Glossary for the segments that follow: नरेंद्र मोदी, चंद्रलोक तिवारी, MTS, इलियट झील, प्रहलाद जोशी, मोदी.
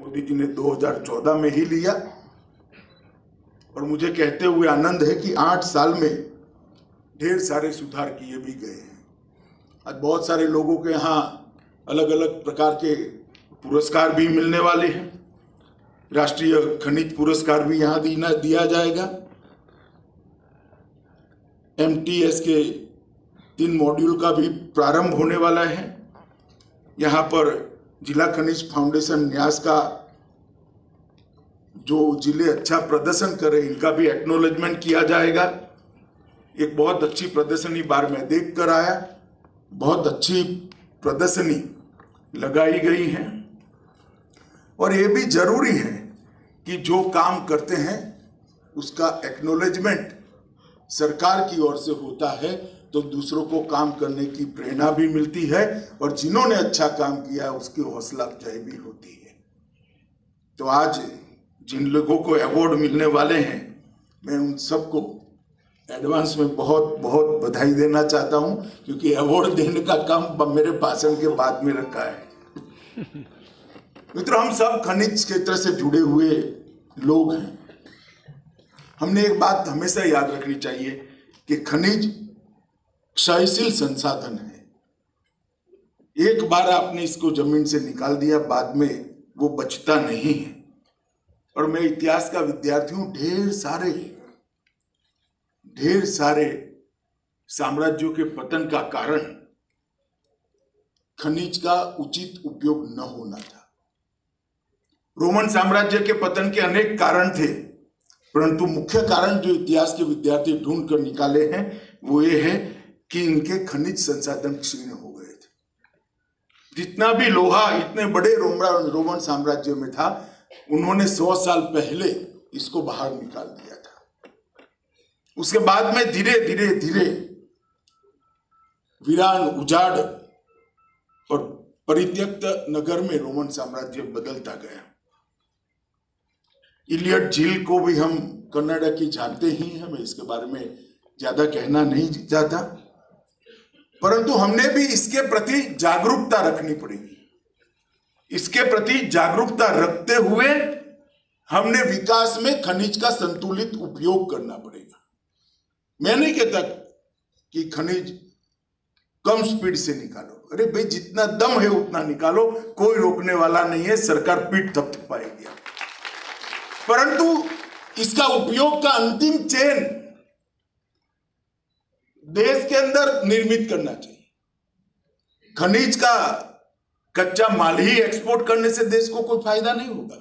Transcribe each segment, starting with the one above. मोदी जी ने 2014 में ही लिया और मुझे कहते हुए आनंद है कि 8 साल में ढेर सारे सुधार किए भी गए हैं। आज बहुत सारे लोगों के यहाँ अलग अलग प्रकार के पुरस्कार भी मिलने वाले हैं। राष्ट्रीय खनिज पुरस्कार भी यहाँ दिया जाएगा। MTS के 3 मॉड्यूल का भी प्रारंभ होने वाला है। यहाँ पर जिला खनिज फाउंडेशन न्यास का जो जिले अच्छा प्रदर्शन करे इनका भी एक्नॉलेजमेंट किया जाएगा। एक बहुत अच्छी प्रदर्शनी बार में देख कर आया, बहुत अच्छी प्रदर्शनी लगाई गई है। और ये भी जरूरी है कि जो काम करते हैं उसका एक्नॉलेजमेंट सरकार की ओर से होता है तो दूसरों को काम करने की प्रेरणा भी मिलती है और जिन्होंने अच्छा काम किया उसकी हौसला अफजाई भी होती है। तो आज जिन लोगों को अवार्ड मिलने वाले हैं मैं उन सबको एडवांस में बहुत बहुत बधाई देना चाहता हूं, क्योंकि अवार्ड देने का काम मेरे भाषण के बाद में रखा है। मित्रों, हम सब खनिज क्षेत्र से जुड़े हुए लोग हैं। हमने एक बात हमेशा याद रखनी चाहिए कि खनिज क्षयशील संसाधन है। एक बार आपने इसको जमीन से निकाल दिया बाद में वो बचता नहीं है। और मैं इतिहास का विद्यार्थी हूँ, ढेर सारे साम्राज्यों के पतन का कारण खनिज का उचित उपयोग न होना था। रोमन साम्राज्य के पतन के अनेक कारण थे, परंतु मुख्य कारण जो इतिहास के विद्यार्थी ढूंढ कर निकाले हैं वो ये है कि इनके खनिज संसाधन क्षीण हो गए थे। जितना भी लोहा इतने बड़े रोमन साम्राज्य में था उन्होंने 100 साल पहले इसको बाहर निकाल दिया था। उसके बाद में धीरे धीरे वीरान, उजाड़ और परित्यक्त नगर में रोमन साम्राज्य बदलता गया। इलियट झील को भी हम कन्नड़ की जानते ही हैं, मैं इसके बारे में ज्यादा कहना नहीं चाहता, परंतु हमने भी इसके प्रति जागरूकता रखनी पड़ेगी। इसके प्रति जागरूकता रखते हुए हमने विकास में खनिज का संतुलित उपयोग करना पड़ेगा। मैं नहीं कहता कि खनिज कम स्पीड से निकालो, अरे भाई जितना दम है उतना निकालो, कोई रोकने वाला नहीं है, सरकार पीठ थपथपाएगी। परंतु इसका उपयोग का अंतिम चेन देश के अंदर निर्मित करना चाहिए। खनिज का कच्चा माल ही एक्सपोर्ट करने से देश को कोई फायदा नहीं होगा,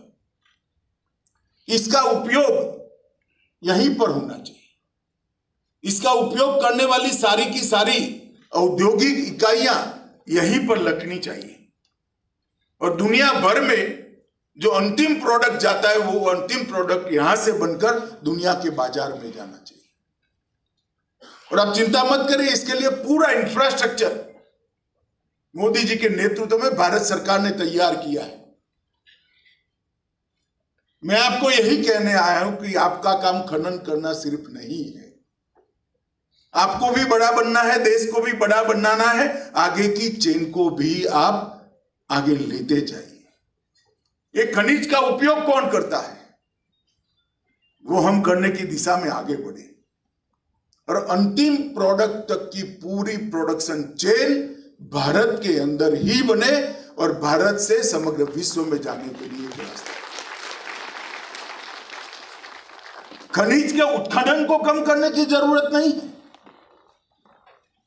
इसका उपयोग यहीं पर होना चाहिए। इसका उपयोग करने वाली सारी की सारी औद्योगिक इकाइयां यहीं पर लगनी चाहिए। और दुनिया भर में जो अंतिम प्रोडक्ट जाता है वो अंतिम प्रोडक्ट यहां से बनकर दुनिया के बाजार में जाना चाहिए। और आप चिंता मत करिए, इसके लिए पूरा इंफ्रास्ट्रक्चर मोदी जी के नेतृत्व में भारत सरकार ने तैयार किया है। मैं आपको यही कहने आया हूं कि आपका काम खनन करना सिर्फ नहीं है, आपको भी बड़ा बनना है, देश को भी बड़ा बनाना है। आगे की चेन को भी आप आगे लेते जाइए। ये खनिज का उपयोग कौन करता है वो हम करने की दिशा में आगे बढ़े और अंतिम प्रोडक्ट तक की पूरी प्रोडक्शन चेन भारत के अंदर ही बने और भारत से समग्र विश्व में जाने के लिए प्रयास करें। खनिज के उत्खनन को कम करने की जरूरत नहीं है,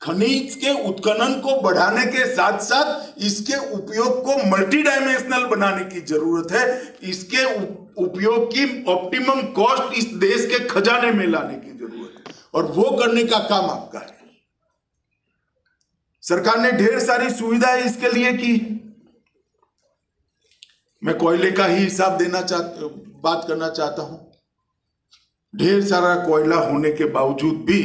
खनिज के उत्खनन को बढ़ाने के साथ साथ इसके उपयोग को मल्टी डायमेंशनल बनाने की जरूरत है। इसके उपयोग की ऑप्टिमम कॉस्ट इस देश के खजाने में लाने की जरूरत है और वो करने का काम आपका है। सरकार ने ढेर सारी सुविधाएं इसके लिए की। मैं कोयले का ही हिसाब बात करना चाहता हूं। ढेर सारा कोयला होने के बावजूद भी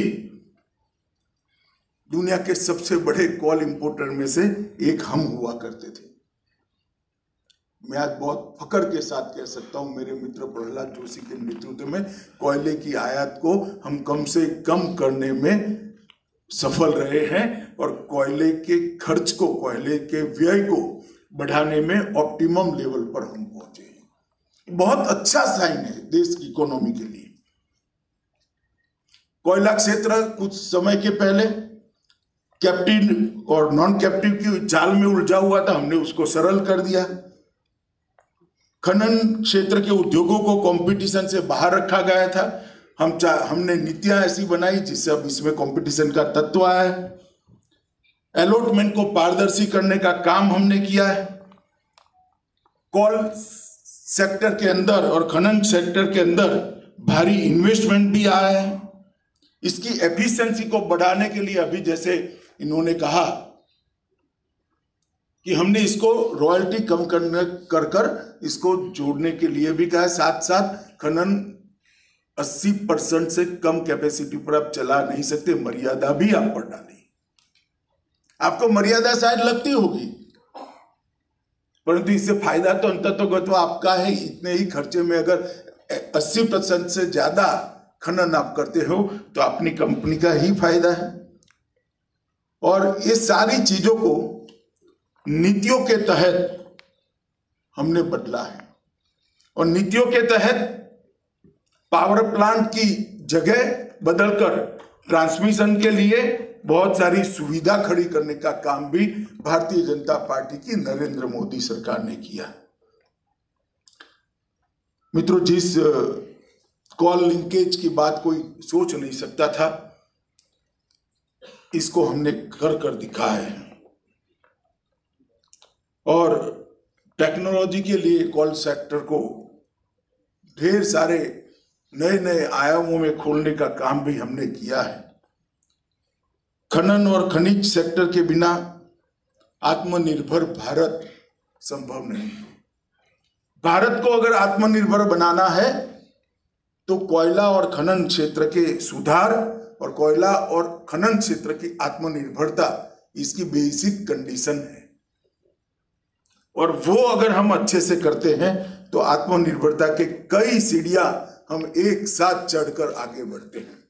दुनिया के सबसे बड़े कोल इंपोर्टर में से एक हम हुआ करते थे। मैं आज बहुत फक्र के साथ कह सकता हूं मेरे मित्र प्रहलाद जोशी के नेतृत्व में कोयले की आयात को हम कम से कम करने में सफल रहे हैं और कोयले के खर्च को, कोयले के व्यय को बढ़ाने में ऑप्टिमम लेवल पर हम पहुंचे हैं। बहुत अच्छा साइन है देश की इकोनॉमी के लिए। कोयला क्षेत्र कुछ समय के पहले कैप्टिव और नॉन कैप्टिव की जाल में उलझा हुआ था, हमने उसको सरल कर दिया। खनन क्षेत्र के उद्योगों को कंपटीशन से बाहर रखा गया था, हमने नीतियां ऐसी बनाई जिससे अब इसमें कंपटीशन का तत्व आया है। एलोटमेंट को पारदर्शी करने का काम हमने किया है। कोल सेक्टर के अंदर और खनन सेक्टर के अंदर भारी इन्वेस्टमेंट भी आया है। इसकी एफिशिएंसी को बढ़ाने के लिए अभी जैसे इन्होंने कहा कि हमने इसको रॉयल्टी कम करने कर इसको जोड़ने के लिए भी कहा, साथ साथ खनन 80% से कम कैपेसिटी पर आप चला नहीं सकते, मर्यादा भी आप पर डाली। आपको मर्यादा शायद लगती होगी, परंतु इससे फायदा तो अंततः आपका है। इतने ही खर्चे में अगर 80% से ज्यादा खनन आप करते हो तो अपनी कंपनी का ही फायदा है। और ये सारी चीजों को नीतियों के तहत हमने बदला है, और नीतियों के तहत पावर प्लांट की जगह बदलकर ट्रांसमिशन के लिए बहुत सारी सुविधा खड़ी करने का काम भी भारतीय जनता पार्टी की नरेंद्र मोदी सरकार ने किया। मित्रों, जिस कॉल लिंकेज की बात कोई सोच नहीं सकता था, इसको हमने कर दिखाया है। और टेक्नोलॉजी के लिए कॉल सेक्टर को ढेर सारे नए आयामों में खोलने का काम भी हमने किया है। खनन और खनिज सेक्टर के बिना आत्मनिर्भर भारत संभव नहीं है। भारत को अगर आत्मनिर्भर बनाना है तो कोयला और खनन क्षेत्र के सुधार और कोयला और खनन क्षेत्र की आत्मनिर्भरता इसकी बेसिक कंडीशन है, और वो अगर हम अच्छे से करते हैं तो आत्मनिर्भरता के कई सीढ़ियां हम एक साथ चढ़कर आगे बढ़ते हैं।